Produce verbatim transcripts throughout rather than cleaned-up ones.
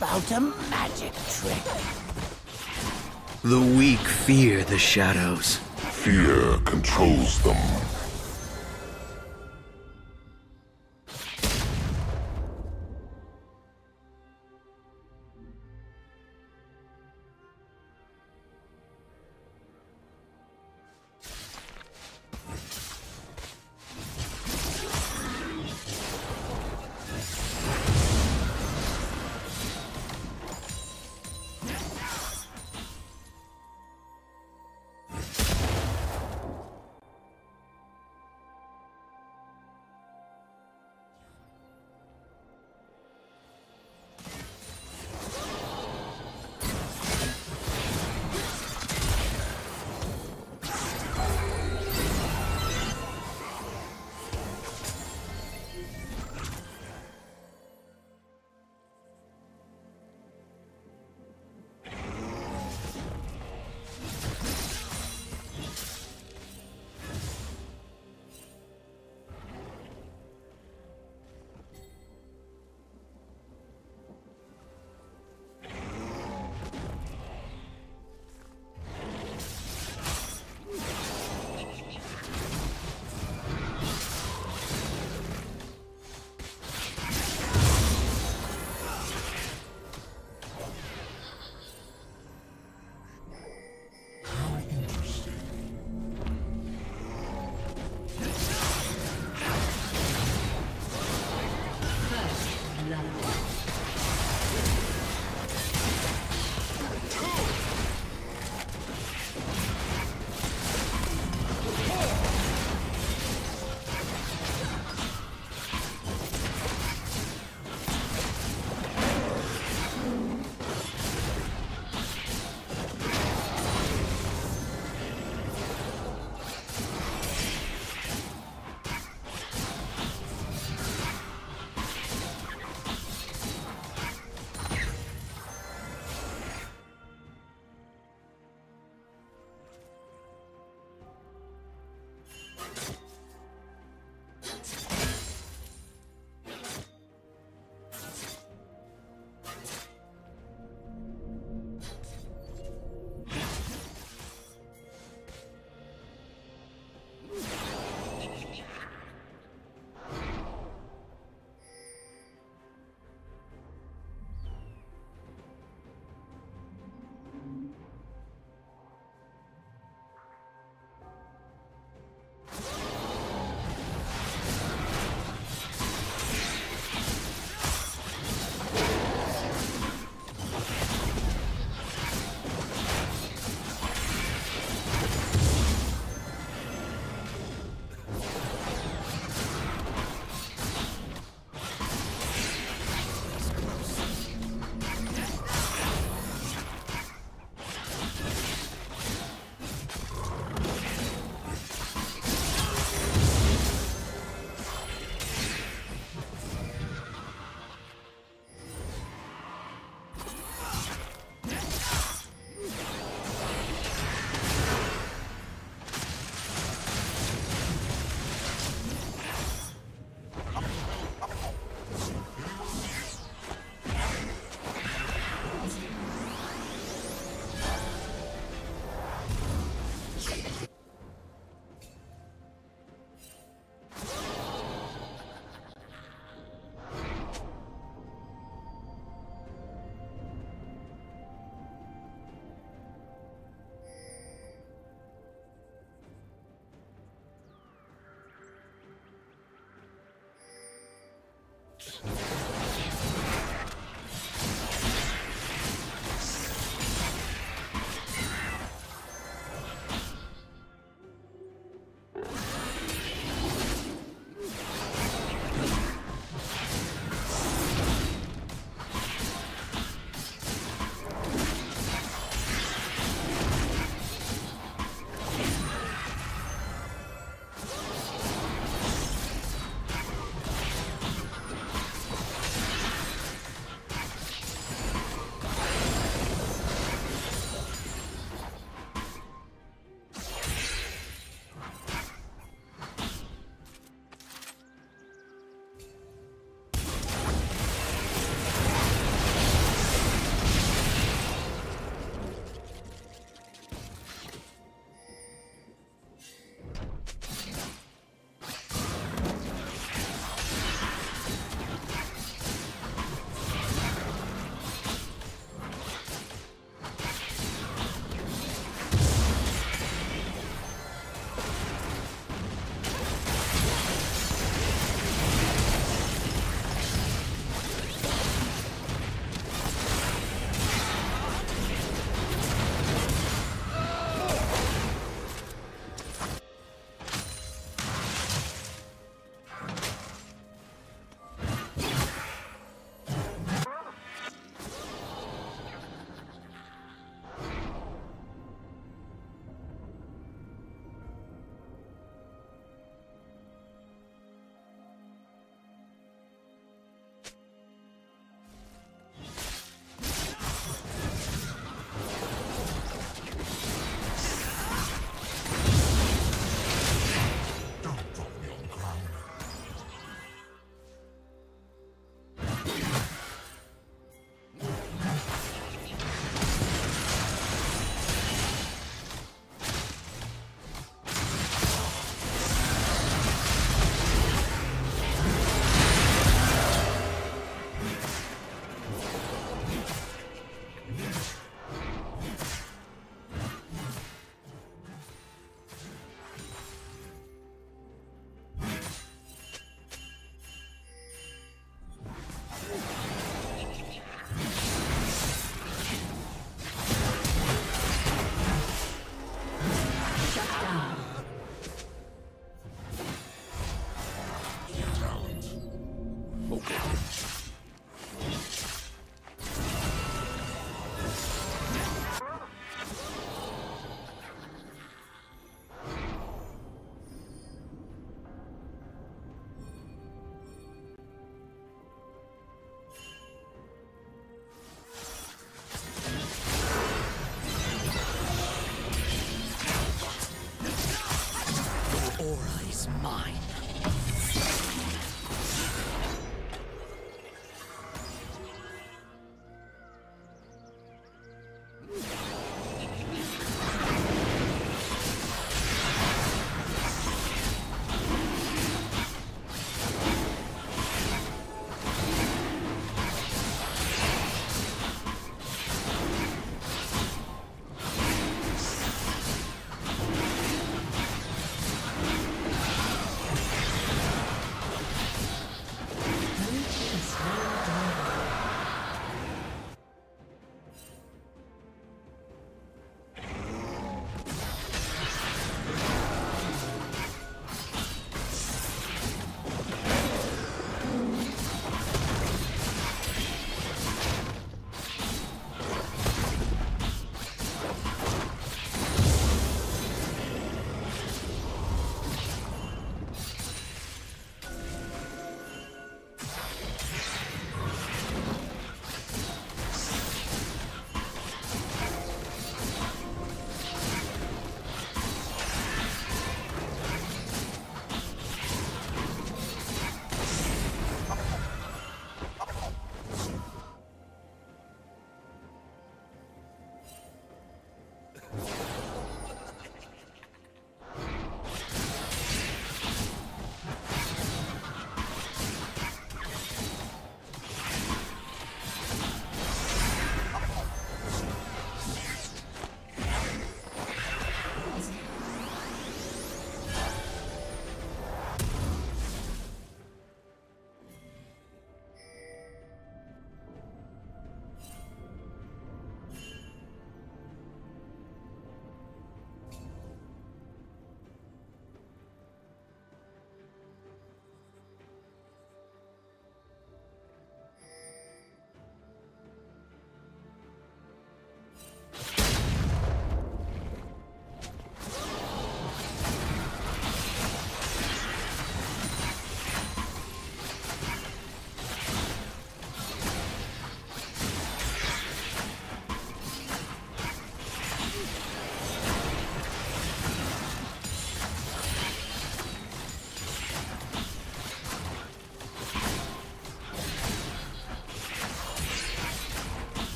about a magic trick. The weak fear the shadows. Fear controls them.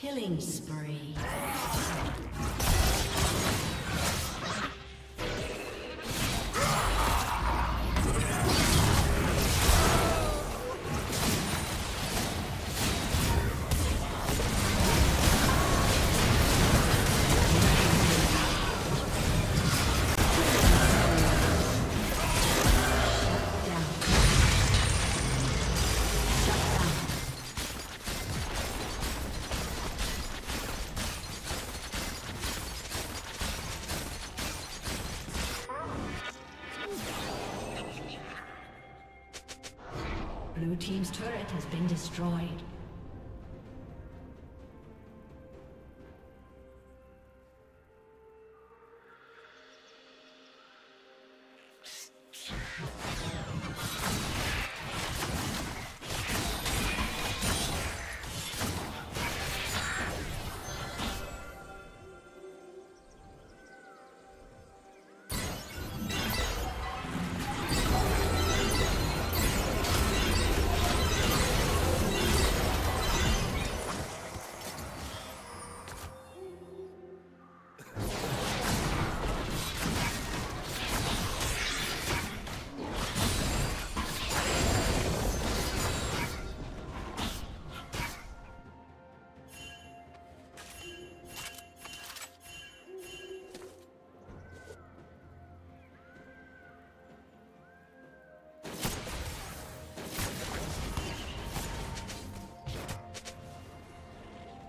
Killing spree. Blue team's turret has been destroyed.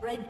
Red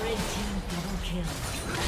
Red team double kill.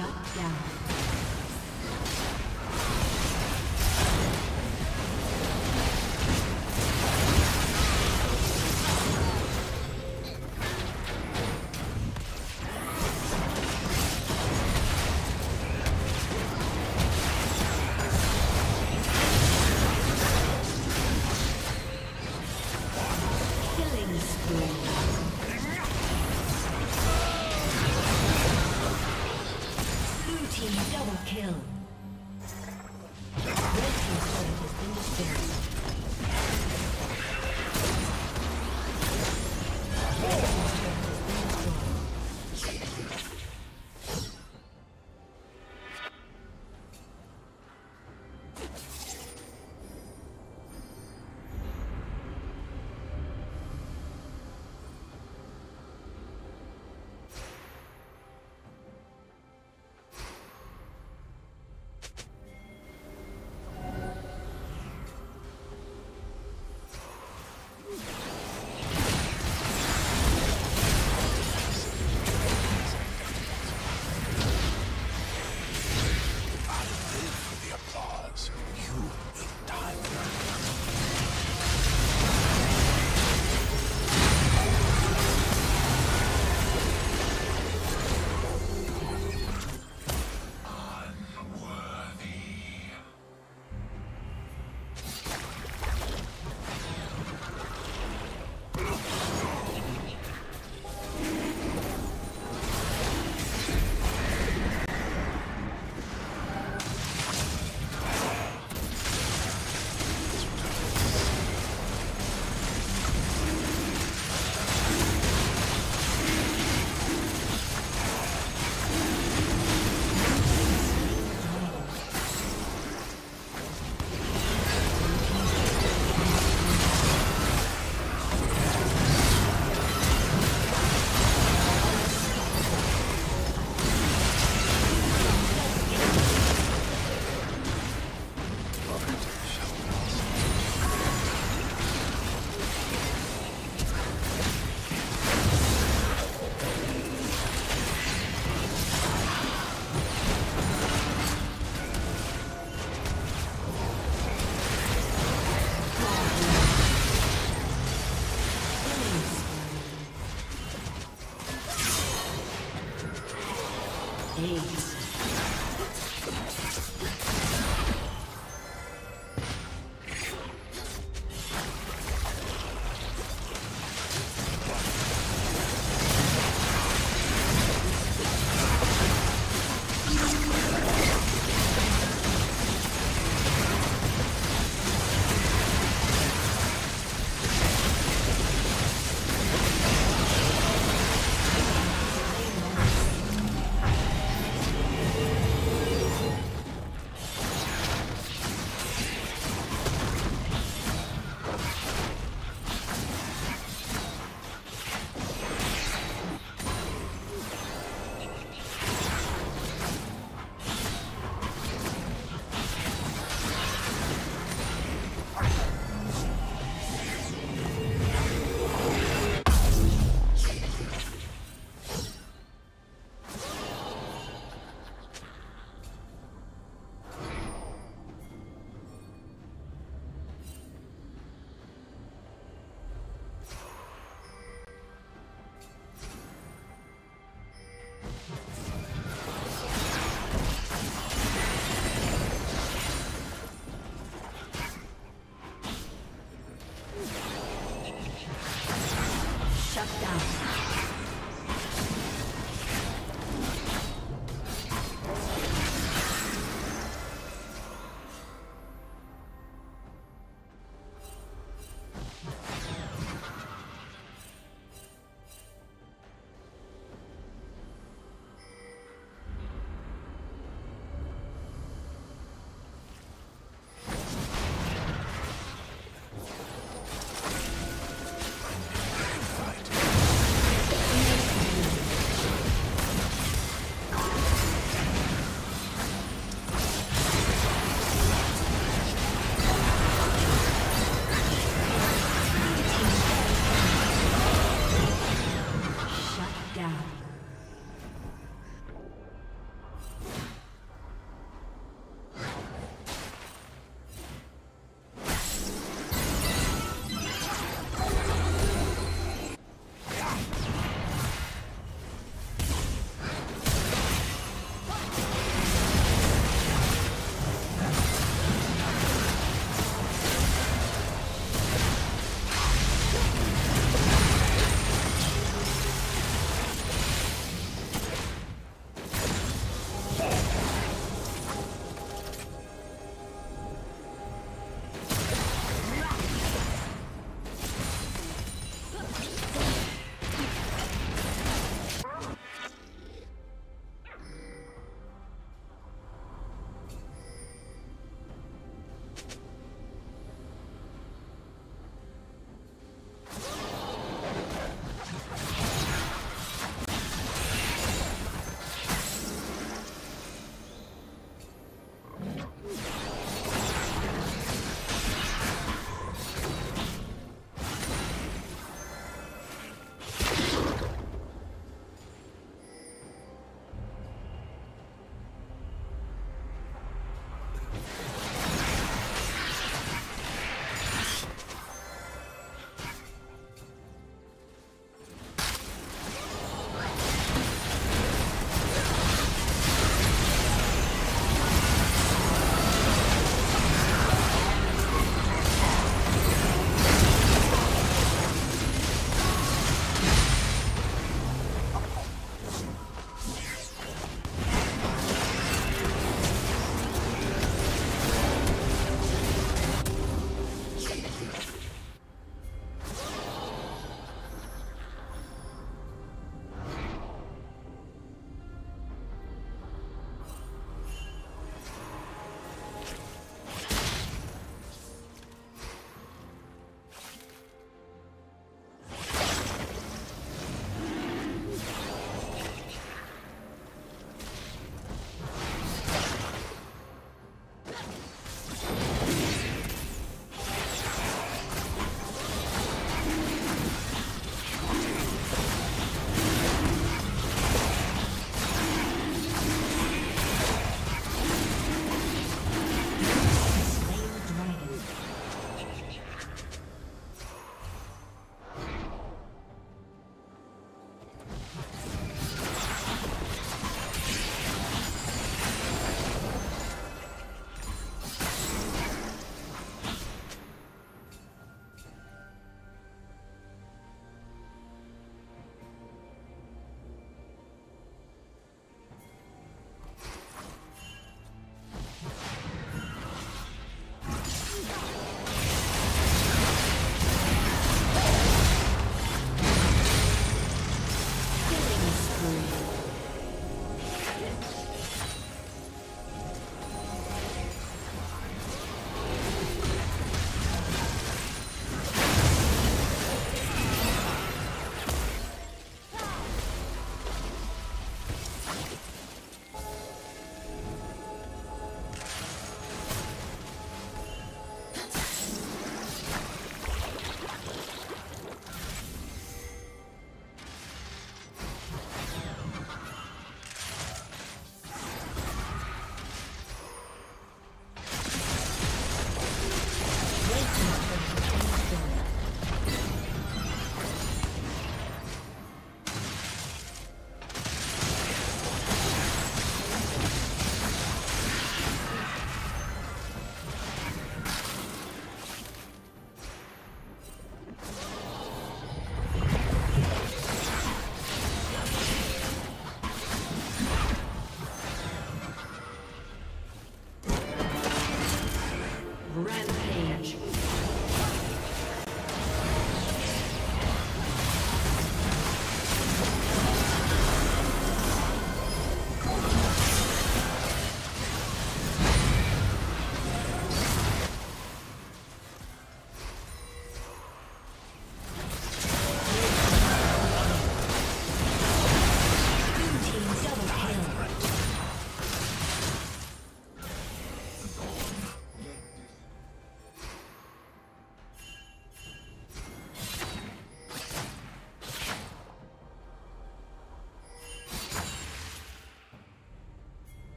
Shut down.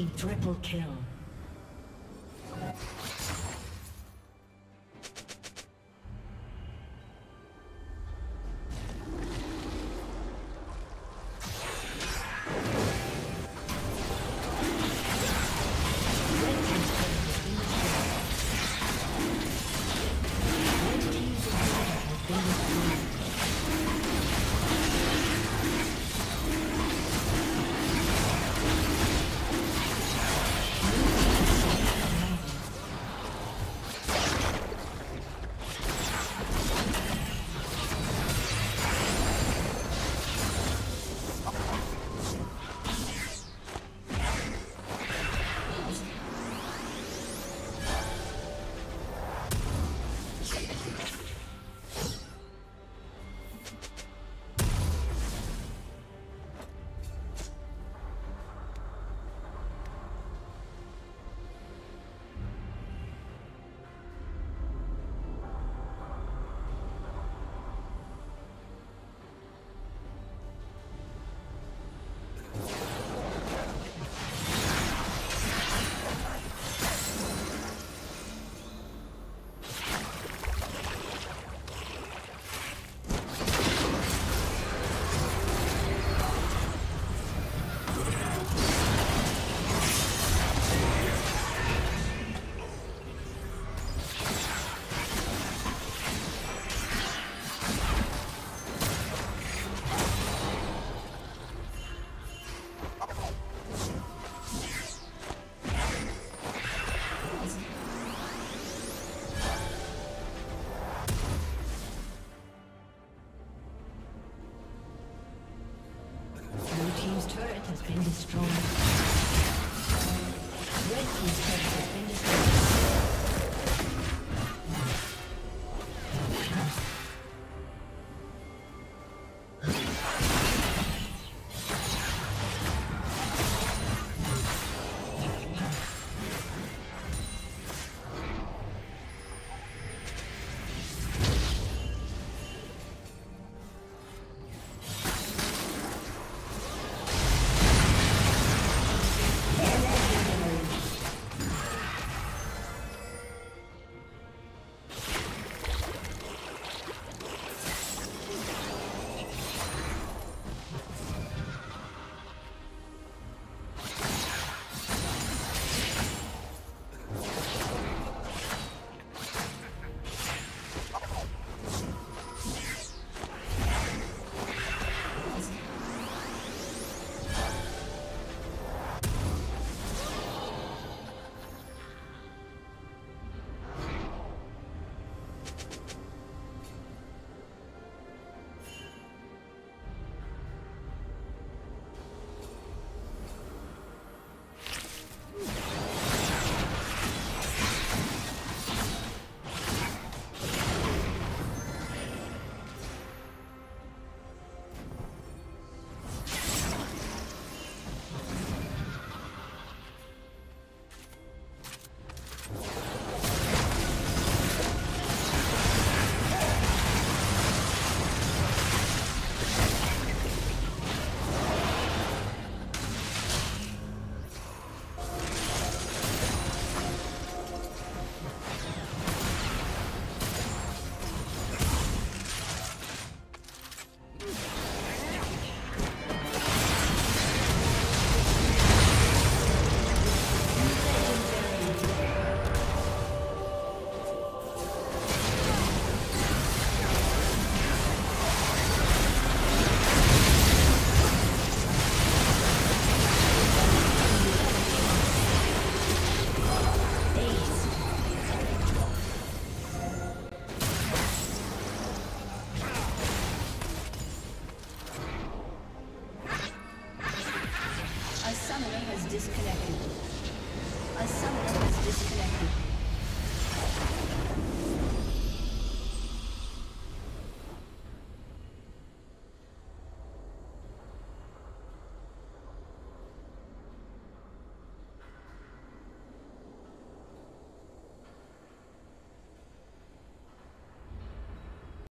Team triple kill. Been destroyed. Red team's turret has been disconnected. A summoner is disconnected.